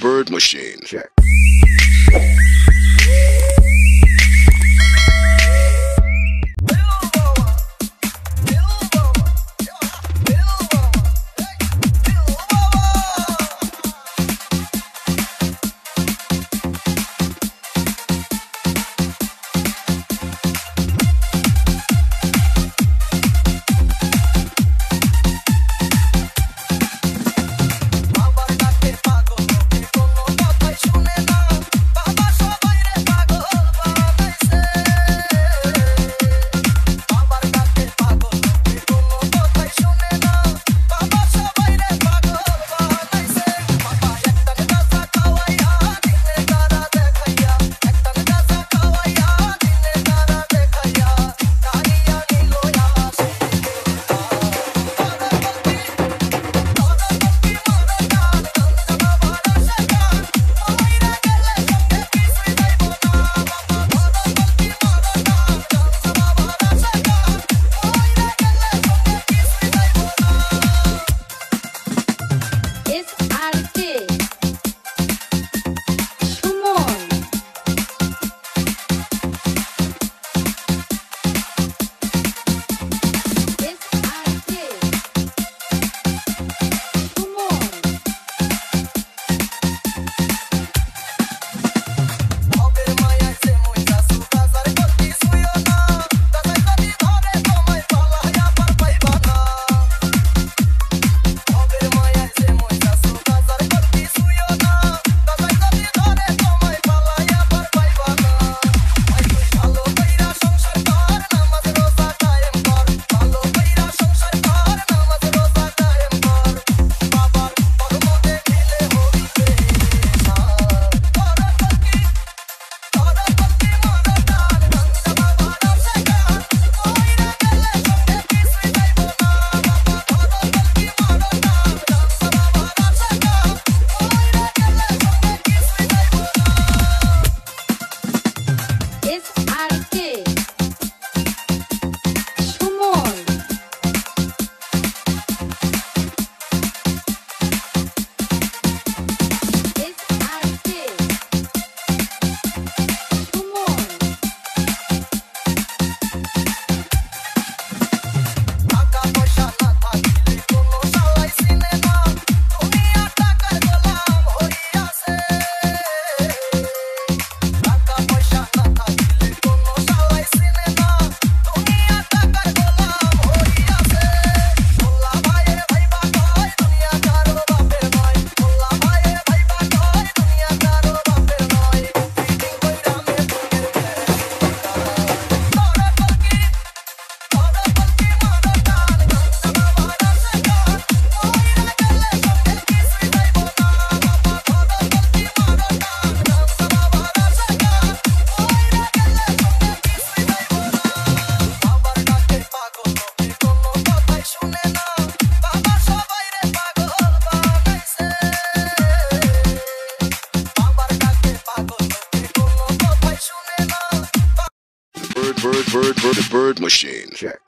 bird machine. Check. Bird machine. Check.